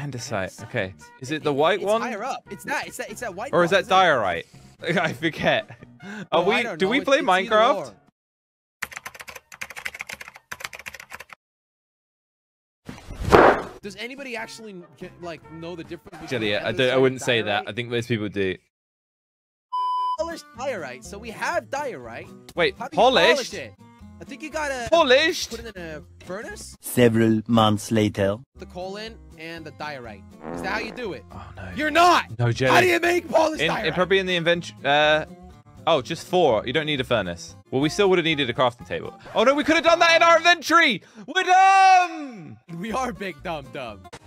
Andesite. Okay. Is it the white one? Higher up. It's that white one. Or is that diorite? I forget. Are we? Do we play Minecraft? Does anybody actually like know the difference? Jelly, I wouldn't say that. I think most people do. Polished diorite. So we have diorite. Wait, polished? I think you gotta polished. Put it in a furnace. Several months later. The coal in and the diorite. Is that how you do it? Oh no. You're not. No, Jelly. How do you make polished diorite? It probably in the inventory. Oh, just 4. You don't need a furnace. Well, we still would have needed a crafting table. Oh no, we could have done that in our inventory. We're dumb. We are big dumb.